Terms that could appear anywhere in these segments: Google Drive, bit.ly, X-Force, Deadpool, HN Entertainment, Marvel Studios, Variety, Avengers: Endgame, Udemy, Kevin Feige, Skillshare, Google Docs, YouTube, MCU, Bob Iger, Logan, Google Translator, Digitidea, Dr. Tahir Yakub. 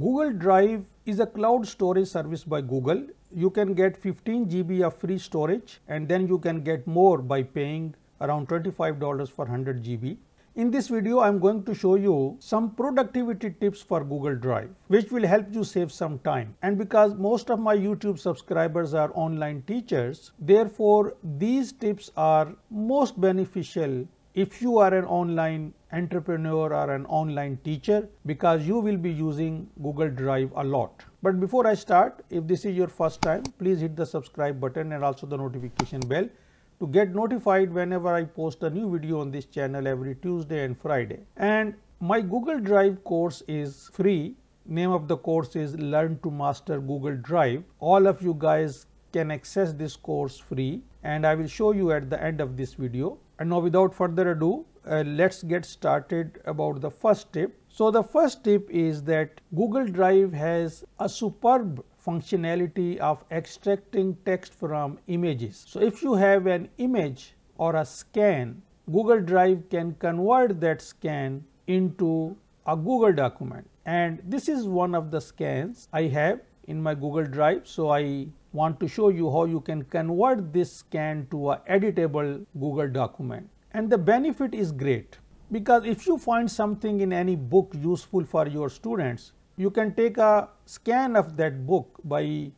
Google Drive is a cloud storage service by Google. You can get 15 GB of free storage and then you can get more by paying around $25 for 100 GB. In this video, I'm going to show you some productivity tips for Google Drive, which will help you save some time. And because most of my YouTube subscribers are online teachers, therefore these tips are most beneficial if you are an online entrepreneur or an online teacher, because you will be using Google Drive a lot. But before I start, if this is your first time, please hit the subscribe button and also the notification bell to get notified whenever I post a new video on this channel every Tuesday and Friday. And my Google Drive course is free. Name of the course is Learn to Master Google Drive. All of you guys can access this course free, and I will show you at the end of this video. And now without further ado, let's get started about the first tip. So the first tip is that Google Drive has a superb functionality of extracting text from images. So if you have an image or a scan, Google Drive can convert that scan into a Google document. And this is one of the scans I have in my Google Drive. So I want to show you how you can convert this scan to an editable Google document. And the benefit is great, because if you find something in any book useful for your students, you can take a scan of that book by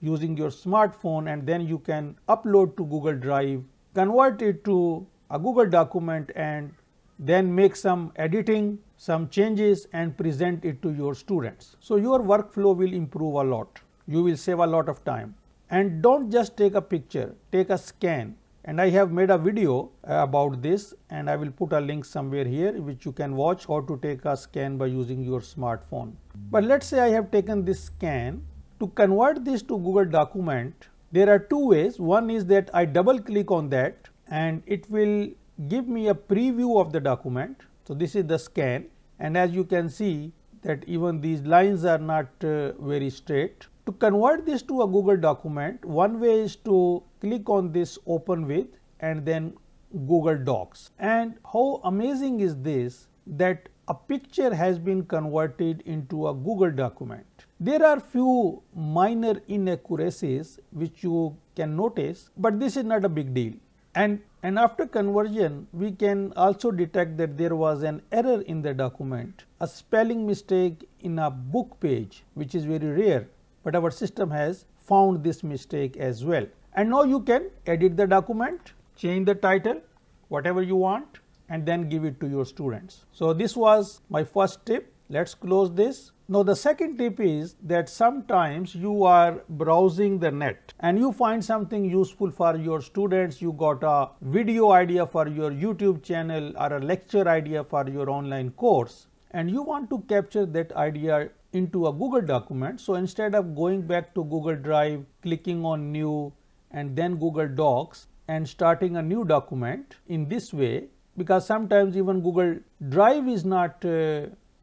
using your smartphone, and then you can upload to Google Drive, convert it to a Google document, and then make some editing, some changes, and present it to your students. So your workflow will improve a lot. You will save a lot of time. And don't just take a picture, take a scan. And I have made a video about this, and I will put a link somewhere here which you can watch how to take a scan by using your smartphone. But let's say I have taken this scan. To convert this to Google document, there are two ways. One is that I double click on that and it will give me a preview of the document. So this is the scan, and as you can see that even these lines are not very straight. To convert this to a Google document, one way is to click on this open with and then Google Docs. And how amazing is this, that a picture has been converted into a Google document. There are few minor inaccuracies which you can notice, but this is not a big deal. And after conversion, we can also detect that there was an error in the document, a spelling mistake in a book page, which is very rare. But our system has found this mistake as well. And now you can edit the document, change the title, whatever you want, and then give it to your students. So this was my first tip. Let's close this. Now the second tip is that sometimes you are browsing the net and you find something useful for your students. You got a video idea for your YouTube channel or a lecture idea for your online course, and you want to capture that idea into a Google document. So instead of going back to Google Drive, clicking on new and then Google Docs and starting a new document in this way, because sometimes even Google Drive is not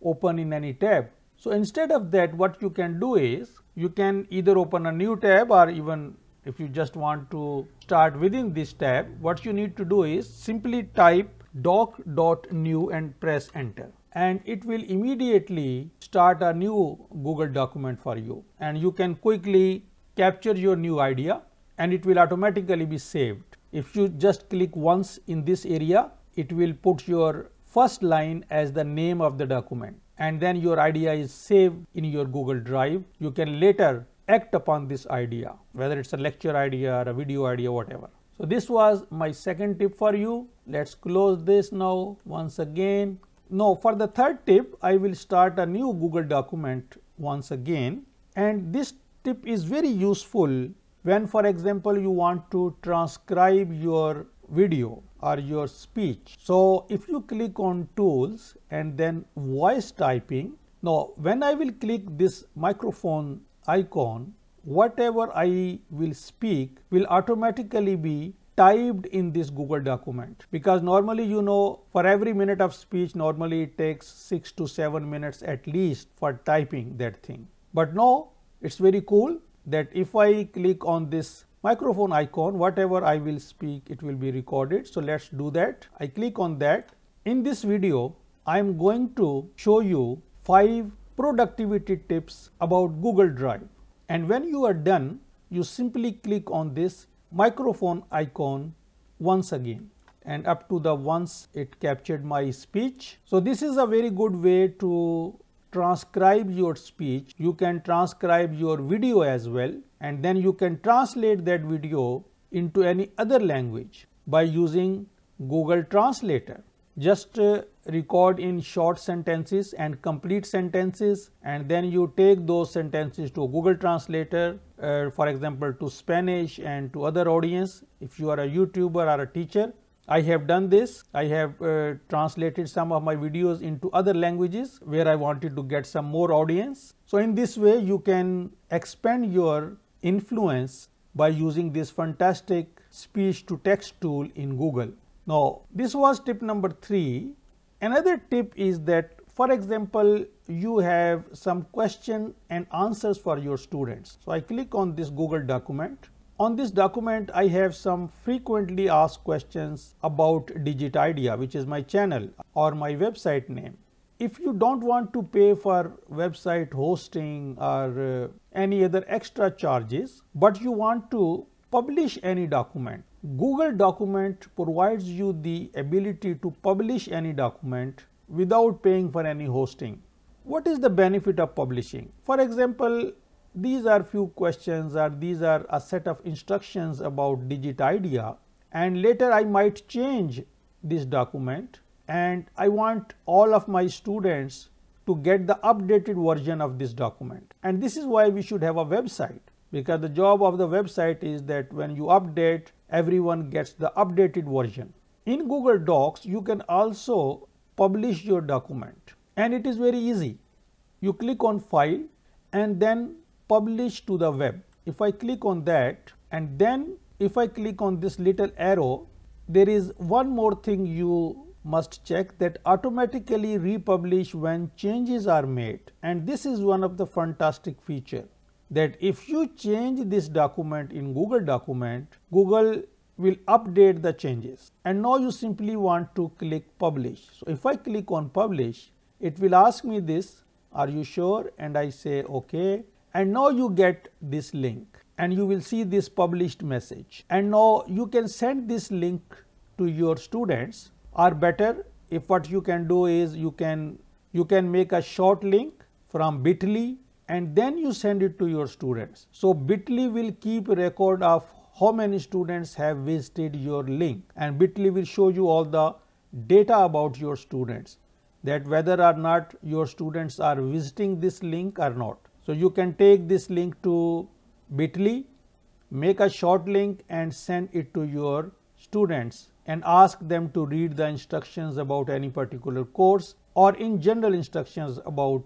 open in any tab. So instead of that, what you can do is you can either open a new tab, or even if you just want to start within this tab, what you need to do is simply type doc.new and press enter. And it will immediately start a new Google document for you, and you can quickly capture your new idea, and it will automatically be saved. If you just click once in this area, it will put your first line as the name of the document, and then your idea is saved in your Google Drive. You can later act upon this idea, whether it's a lecture idea or a video idea, whatever. So this was my second tip for you. Let's close this now once again. Now for the third tip, I will start a new Google document once again, and this tip is very useful when, for example, you want to transcribe your video or your speech. So if you click on tools and then voice typing, now when I will click this microphone icon, whatever I will speak will automatically be typed in this Google document, because normally, you know, for every minute of speech, normally it takes 6 to 7 minutes at least for typing that thing. But now it's very cool that if I click on this microphone icon, whatever I will speak, it will be recorded. So let's do that. I click on that. In this video, I'm going to show you 5 productivity tips about Google Drive. And when you are done, you simply click on this microphone icon once again, and up to the once it captured my speech. So this is a very good way to transcribe your speech. You can transcribe your video as well, and then you can translate that video into any other language by using Google Translator. Just record in short sentences and complete sentences, and then you take those sentences to Google Translator, for example to Spanish and to other audience if you are a YouTuber or a teacher. I have done this. I have translated some of my videos into other languages where I wanted to get some more audience. So in this way you can expand your influence by using this fantastic speech to text tool in Google. Now, this was tip number 3. Another tip is that, for example, you have some question and answers for your students. So I click on this Google document. On this document, I have some frequently asked questions about Digitidea, which is my channel or my website name. If you don't want to pay for website hosting or any other extra charges, but you want to publish any document, Google document provides you the ability to publish any document without paying for any hosting. What is the benefit of publishing? For example, these are few questions, or these are a set of instructions about Digitidea, and later I might change this document and I want all of my students to get the updated version of this document. And this is why we should have a website, because the job of the website is that when you update, everyone gets the updated version. In Google Docs, you can also publish your document, and it is very easy. You click on File and then Publish to the Web. If I click on that, and then if I click on this little arrow, there is one more thing you must check, that automatically republish when changes are made. And this is one of the fantastic feature, that if you change this document in Google document, Google will update the changes. And now you simply want to click publish. So if I click on publish, it will ask me this, are you sure? And I say okay. And now you get this link, and you will see this published message. And now you can send this link to your students, or better, if what you can do is you can make a short link from bit.ly, and then you send it to your students. So bit.ly will keep record of how many students have visited your link, and bit.ly will show you all the data about your students, that whether or not your students are visiting this link or not. So you can take this link to bit.ly, make a short link and send it to your students, and ask them to read the instructions about any particular course, or in general instructions about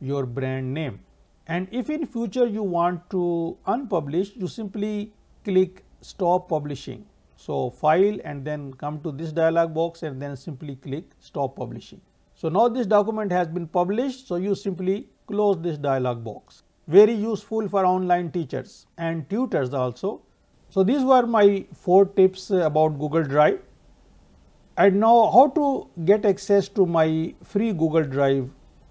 your brand name. And if in future you want to unpublish, you simply click stop publishing. So File, and then come to this dialog box, and then simply click stop publishing. So now this document has been published, so you simply close this dialog box. Very useful for online teachers and tutors also. So these were my 4 tips about Google Drive. And now how to get access to my free Google Drive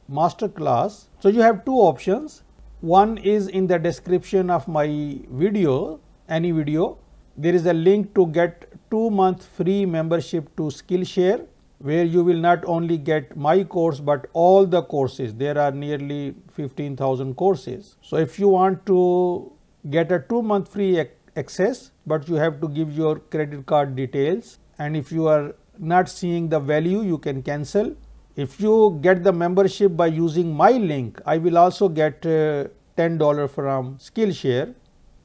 masterclass. So you have 2 options. One is in the description of my video, any video. There is a link to get 2-month free membership to Skillshare, where you will not only get my course but all the courses. There are nearly 15,000 courses. So if you want to get a 2-month free access, but you have to give your credit card details, and if you are not seeing the value, you can cancel. If you get the membership by using my link, I will also get $10 from Skillshare.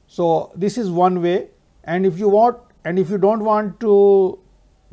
So this is one way. And if you don't want to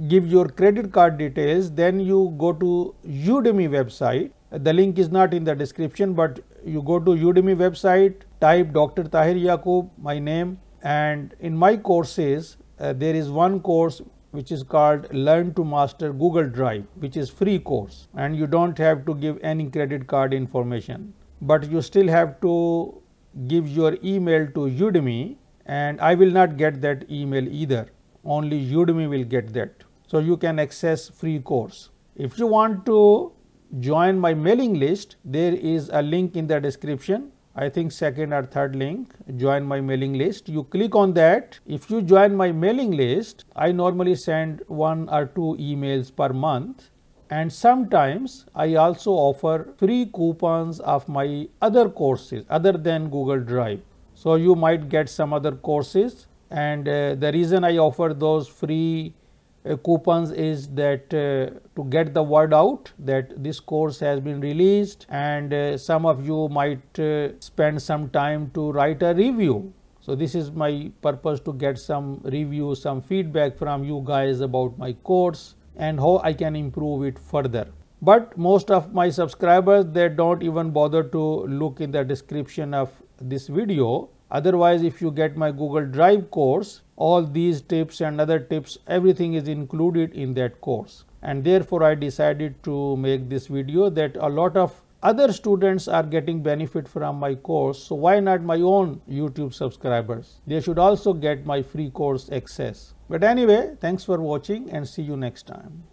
give your credit card details, then you go to Udemy website. The link is not in the description, but you go to Udemy website, type Dr. Tahir Yakub, my name, and in my courses, there is one course which is called Learn to Master Google Drive, which is free course, and you don't have to give any credit card information, but you still have to give your email to Udemy, and I will not get that email either. Only Udemy will get that. So you can access free course. If you want to join my mailing list, there is a link in the description. I think second or third link, join my mailing list. You click on that. If you join my mailing list, I normally send 1 or 2 emails per month. And sometimes I also offer free coupons of my other courses other than Google Drive. So you might get some other courses. And the reason I offer those free coupons is that to get the word out that this course has been released, and some of you might spend some time to write a review. So this is my purpose, to get some review, some feedback from you guys about my course and how I can improve it further. But most of my subscribers, they don't even bother to look in the description of this video. Otherwise, if you get my Google Drive course, all these tips and other tips, everything is included in that course. And therefore, I decided to make this video that a lot of other students are getting benefit from my course. So why not my own YouTube subscribers? They should also get my free course access. But anyway, thanks for watching and see you next time.